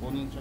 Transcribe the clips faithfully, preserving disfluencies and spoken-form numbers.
보는 척.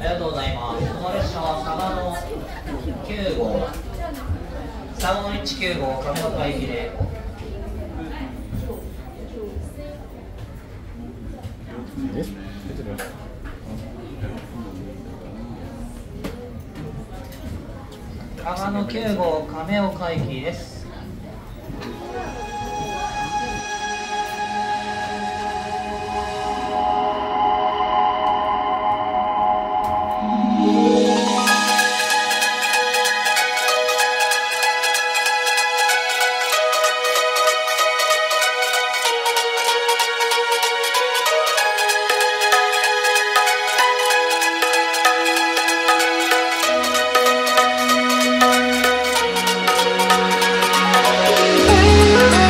ありがとうございます。この列車はサバのきゅう号、サバのいちきゅう号亀岡駅で。サバのきゅう号亀岡駅です。We'll be right back.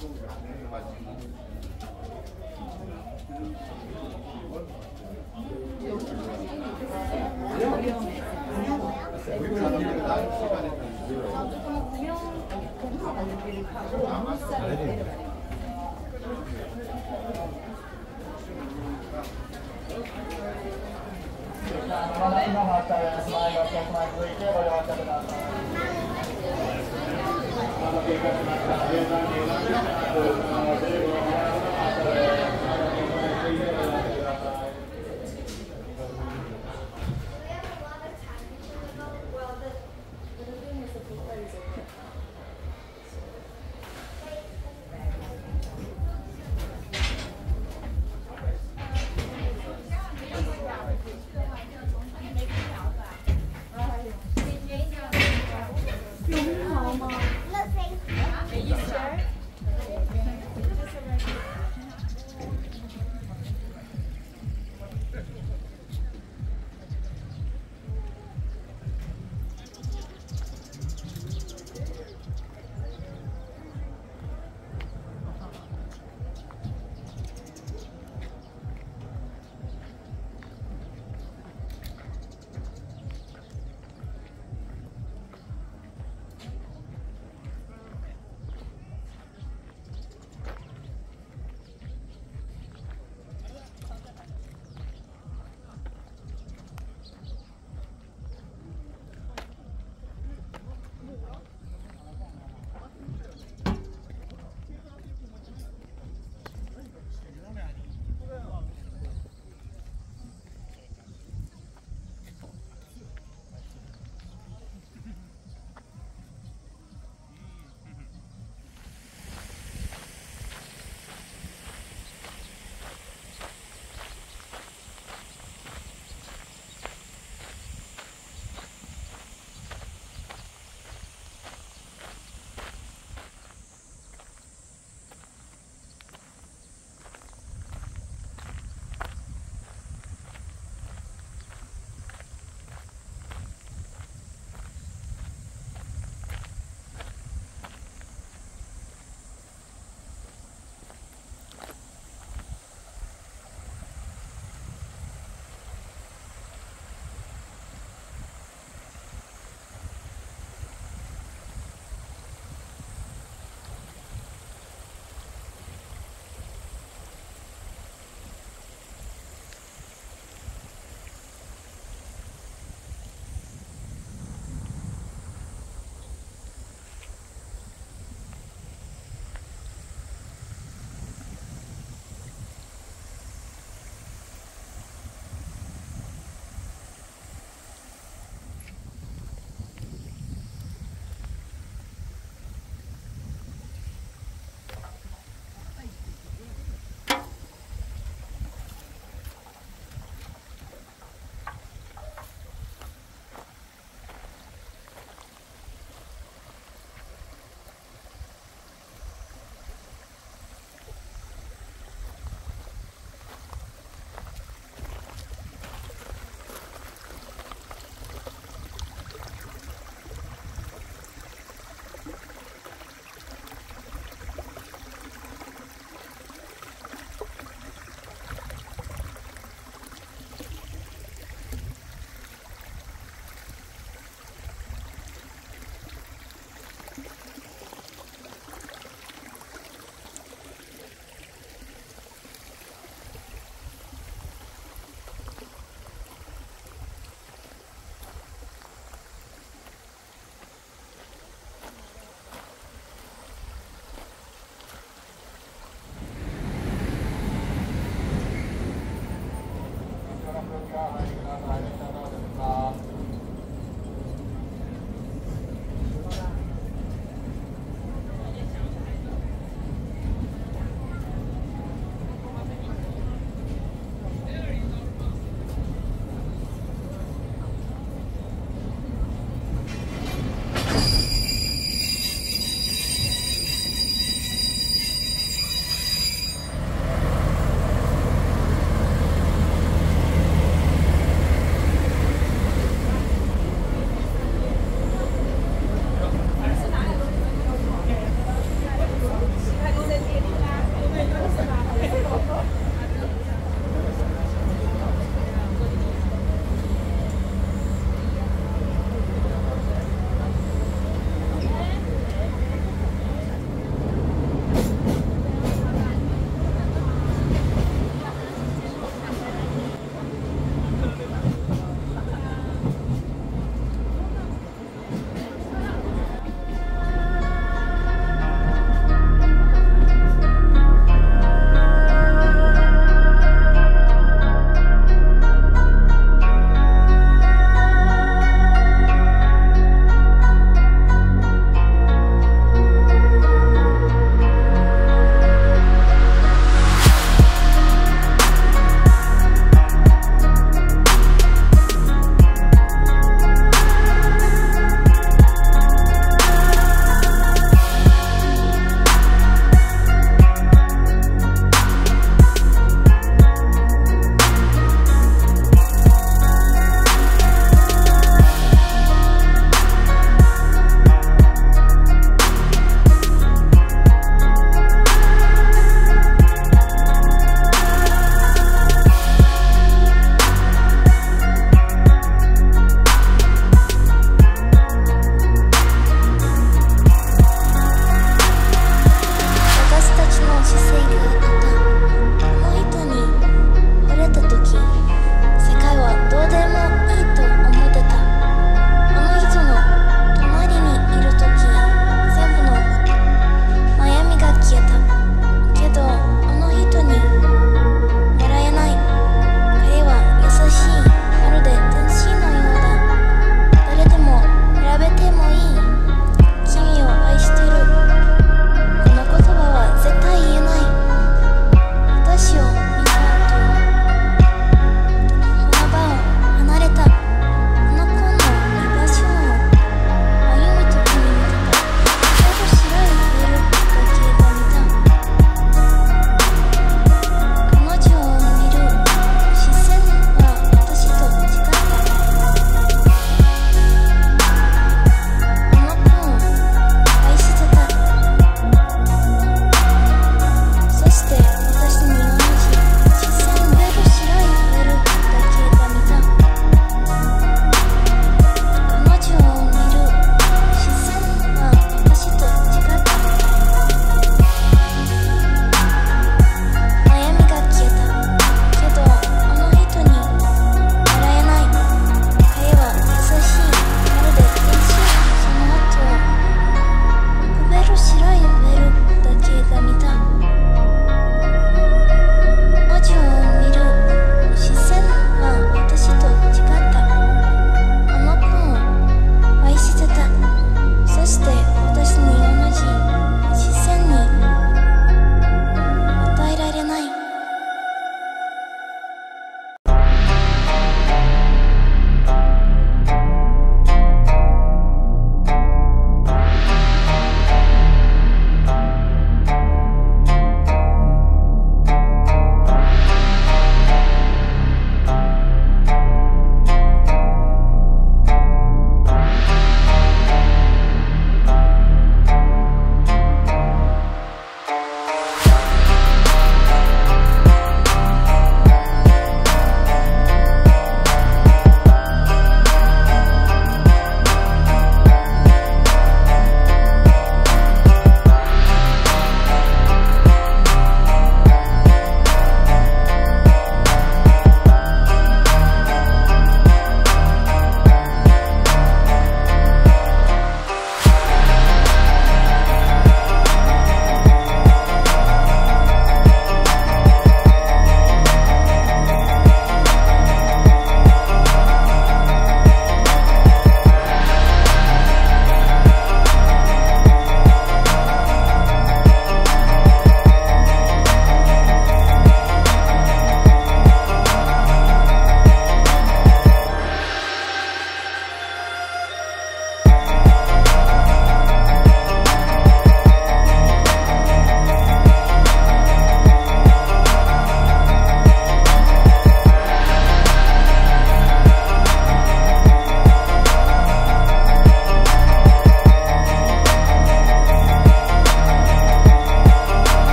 ご利用いただきました。